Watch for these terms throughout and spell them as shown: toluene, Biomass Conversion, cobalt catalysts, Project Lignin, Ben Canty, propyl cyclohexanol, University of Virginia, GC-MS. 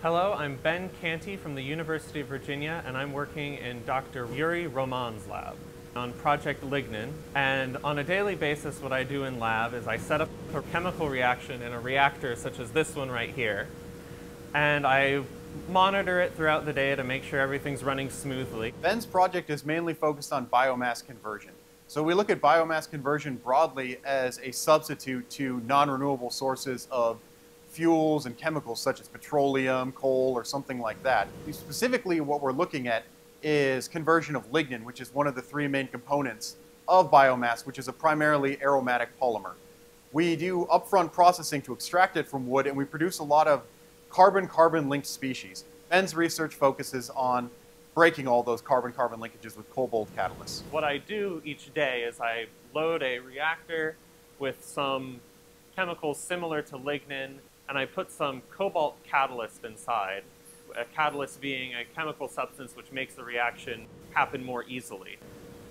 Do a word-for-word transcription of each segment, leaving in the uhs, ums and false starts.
Hello, I'm Ben Canty from the University of Virginia, and I'm working in Doctor Yuri Roman's lab on Project Lignin. And on a daily basis, what I do in lab is I set up a chemical reaction in a reactor such as this one right here, and I monitor it throughout the day to make sure everything's running smoothly. Ben's project is mainly focused on biomass conversion. So we look at biomass conversion broadly as a substitute to non-renewable sources of fuels and chemicals such as petroleum, coal, or something like that. Specifically, what we're looking at is conversion of lignin, which is one of the three main components of biomass, which is a primarily aromatic polymer. We do upfront processing to extract it from wood, and we produce a lot of carbon-carbon linked species. Ben's research focuses on breaking all those carbon-carbon linkages with cobalt catalysts. What I do each day is I load a reactor with some chemicals similar to lignin, and I put some cobalt catalyst inside, a catalyst being a chemical substance which makes the reaction happen more easily.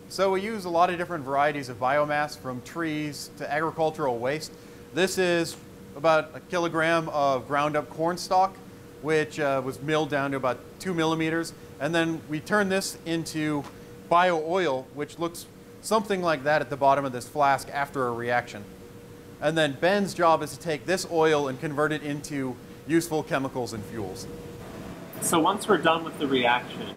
So we use a lot of different varieties of biomass, from trees to agricultural waste. This is about a kilogram of ground up corn stalk, which uh, was milled down to about two millimeters. And then we turn this into bio oil, which looks something like that at the bottom of this flask after a reaction. And then Ben's job is to take this oil and convert it into useful chemicals and fuels. So once we're done with the reaction,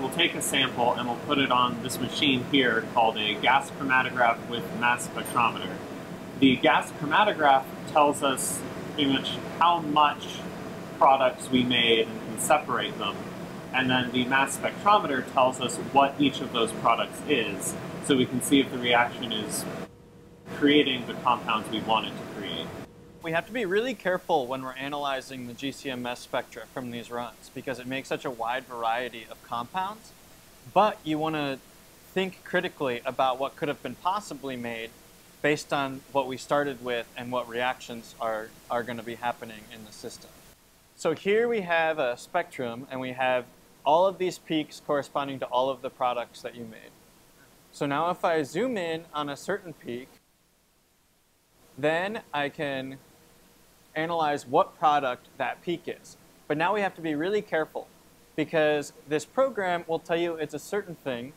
we'll take a sample and we'll put it on this machine here called a gas chromatograph with mass spectrometer. The gas chromatograph tells us pretty much how much products we made and can separate them. And then the mass spectrometer tells us what each of those products is, so we can see if the reaction is creating the compounds we wanted to create. We have to be really careful when we're analyzing the G C M S spectra from these runs, because it makes such a wide variety of compounds. But you want to think critically about what could have been possibly made based on what we started with and what reactions are, are going to be happening in the system. So here we have a spectrum, and we have all of these peaks corresponding to all of the products that you made. So now if I zoom in on a certain peak, then I can analyze what product that peak is. But now we have to be really careful, because this program will tell you it's a certain thing,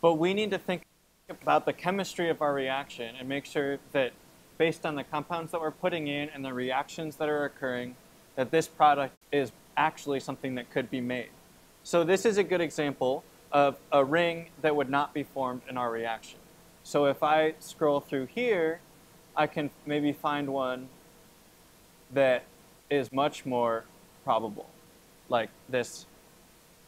but we need to think about the chemistry of our reaction and make sure that based on the compounds that we're putting in and the reactions that are occurring, that this product is actually something that could be made. So this is a good example of a ring that would not be formed in our reaction. So if I scroll through here, I can maybe find one that is much more probable, like this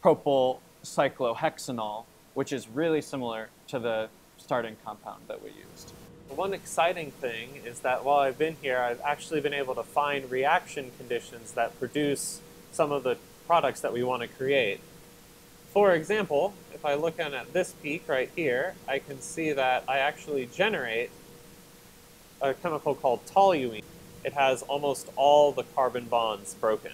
propyl cyclohexanol, which is really similar to the starting compound that we used. One exciting thing is that while I've been here, I've actually been able to find reaction conditions that produce some of the products that we want to create. For example, if I look in at this peak right here, I can see that I actually generate a chemical called toluene. It has almost all the carbon bonds broken.